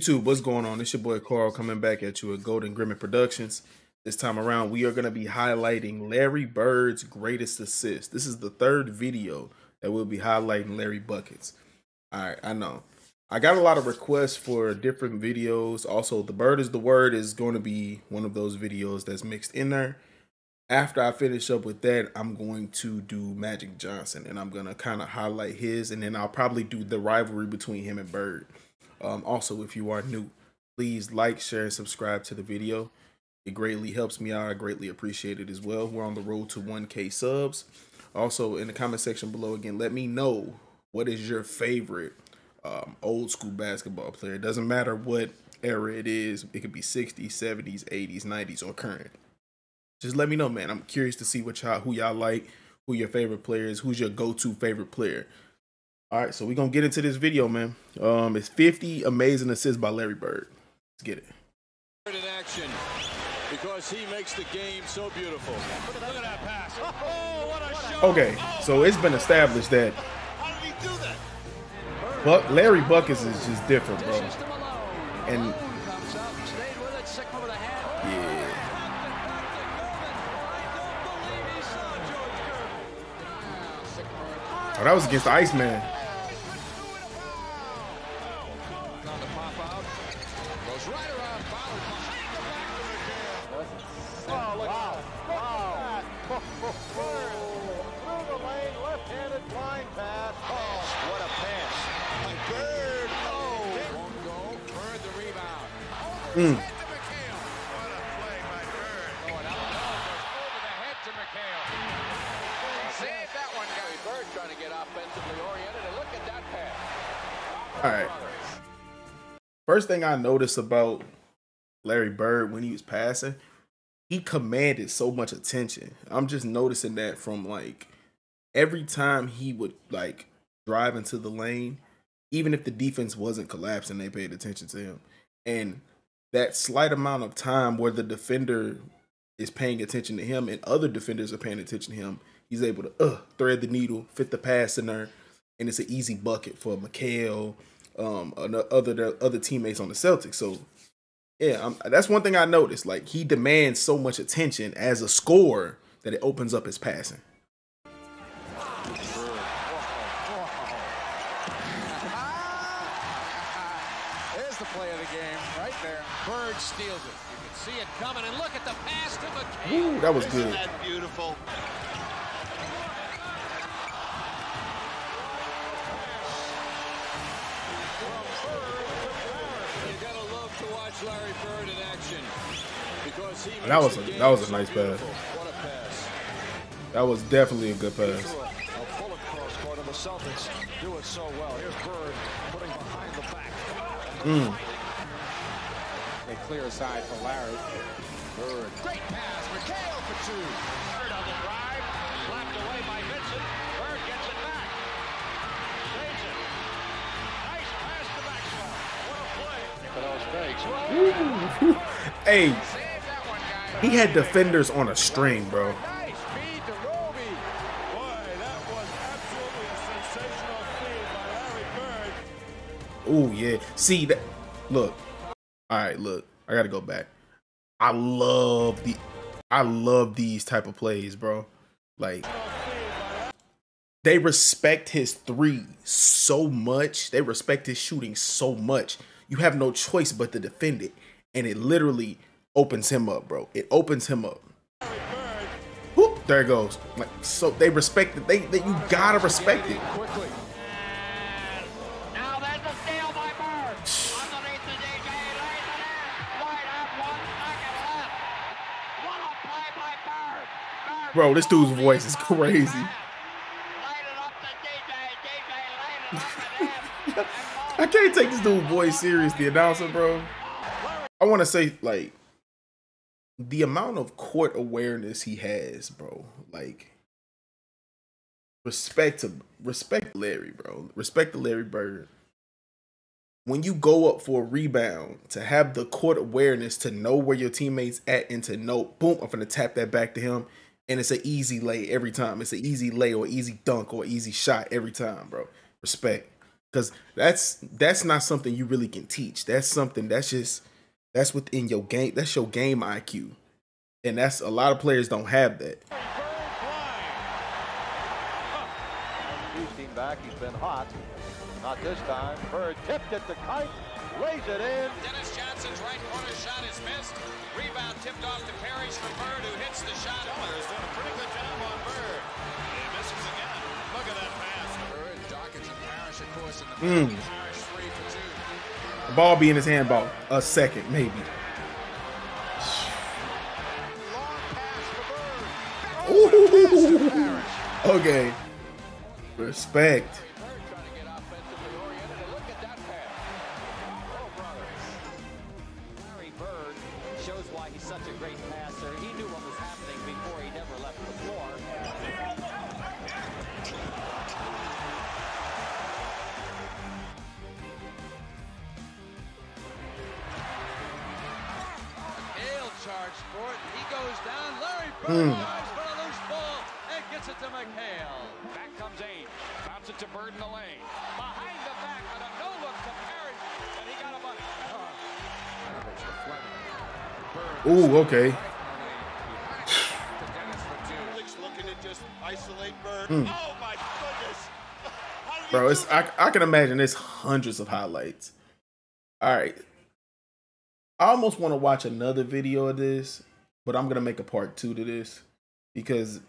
YouTube, what's going on? It's your boy Carl coming back at you at Golden Grimmett Productions. This time around, we are going to be highlighting Larry Bird's greatest assist. This is the third video that we'll be highlighting Larry buckets. All right, I know. I got a lot of requests for different videos. Also, the Bird is the Word is going to be one of those videos that's mixed in there. After I finish up with that, I'm going to do Magic Johnson, and I'm going to kind of highlight his, and then I'll probably do the rivalry between him and Bird. Also, if you are new, please like, share, and subscribe to the video. It greatly helps me out. I greatly appreciate it as well. We're on the road to 1K subs. Also, in the comment section below, again, let me know what is your favorite old school basketball player. It doesn't matter what era it is. It could be 60s, 70s, 80s, 90s, or current. Just let me know, man. I'm curious to see what y'all, who y'all like, who your favorite player is, who's your go-to favorite player. All right, so we're going to get into this video, man. It's 50 amazing assists by Larry Bird. Let's get it. In action because he makes the game so beautiful. Look at that pass. Oh, what a shot. Okay, so it's been established that, how did he do that? But Larry buckets is just different, bro. And yeah. Oh, that was against the Iceman. Mm. What a play by Bird. Over the head to McHale. Save that one, Larry Bird trying to get offensively oriented. And look at that pass. All right. First thing I noticed about Larry Bird when he was passing, he commanded so much attention. I'm just noticing that from like every time he would like drive into the lane, even if the defense wasn't collapsing, they paid attention to him. And that slight amount of time where the defender is paying attention to him and other defenders are paying attention to him, he's able to thread the needle, fit the pass in there, and it's an easy bucket for Mikhail, other teammates on the Celtics. So, yeah, that's one thing I noticed. Like, he demands so much attention as a scorer that it opens up his passing. The play of the game right there. Bird steals it. You can see it coming, and look at the pass to McHale. Ooh, that was good. Isn't that beautiful? You gotta love to watch Larry Bird in action because he that was a nice pass. What a pass. That was definitely a good pass. A full cross court of the Celtics do it so well. Here's Bird putting behind the back. Mm. They clear aside for Larry Bird. Great pass, McHale for two. Bird on the drive, slapped away by Vincent. Bird gets it back. Saves it. Nice pass to Maxwell. What a play. For those fakes. Hey, he had defenders on a string, bro. Nice feed to Roby. Boy, that was absolutely a sensational feed by Larry Bird. Oh yeah, see that. Look, all right, look. I gotta go back. I love these type of plays, bro. Like they respect his three so much. They respect his shooting so much. You have no choice but to defend it, and it literally opens him up, bro. It opens him up. Whoop, there it goes. Like so, they respect it. They you gotta respect it. Bro, this dude's voice is crazy. I can't take this dude's voice serious, the announcer, bro. I want to say, like, the amount of court awareness he has, bro. Like, respect Larry, bro. Respect to Larry Bird. When you go up for a rebound, to have the court awareness to know where your teammate's at and to know, boom, I'm going to tap that back to him. And it's an easy lay every time. It's an easy lay or easy dunk or easy shot every time, bro. Respect. Because that's not something you really can teach. That's something that's within your game. That's your game IQ. And that's a lot of players don't have that. He's back. He's been hot. Not this time. Bird tipped it to Kite. Lays it in. Dennis Johnson's right corner shot is missed. Rebound tipped off to Parrish from Bird, who hits the shot. Is doing a pretty good job on Bird. He misses again. Look at that pass. Bird, Dawkins, and Parrish, of course, in the middle. Parrish 3 for 2. The ball be in his hand about a second, maybe. Ooh. Okay. Respect. Larry Bird shows why he's such a great passer. He knew what was happening before he never left the floor. McHale charged for it. He goes down. Larry Bird dives for a loose ball and gets it to McHale. Back comes Ames. Bounces to Bird in the lane. Behind the back on a no-look to Parrish, and he got a bucket. Ooh, okay. Looking to just isolate Bird. Oh my goodness. Bro, it's I can imagine there's hundreds of highlights. All right. I almost want to watch another video of this, but I'm going to make a part 2 to this because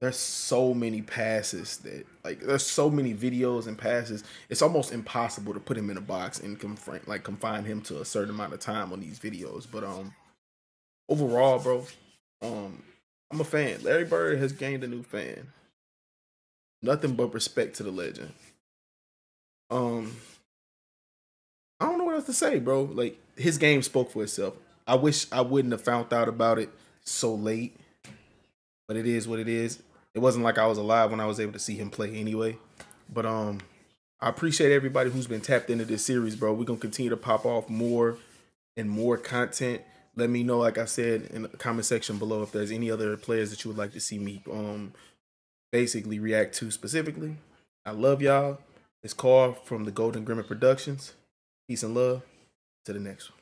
there's so many passes that, like, there's so many videos and passes. It's almost impossible to put him in a box and confine him to a certain amount of time on these videos. But overall, bro, I'm a fan. Larry Bird has gained a new fan. Nothing but respect to the legend. I don't know what else to say, bro. Like, his game spoke for itself. I wish I wouldn't have found out about it so late, but it is what it is. It wasn't like I was alive when I was able to see him play anyway. But I appreciate everybody who's been tapped into this series, bro. We're going to continue to pop off more and more content. Let me know, like I said, in the comment section below if there's any other players that you would like to see me basically react to specifically. I love y'all. It's Carl from the Golden Grimmett Productions. Peace and love. To the next one.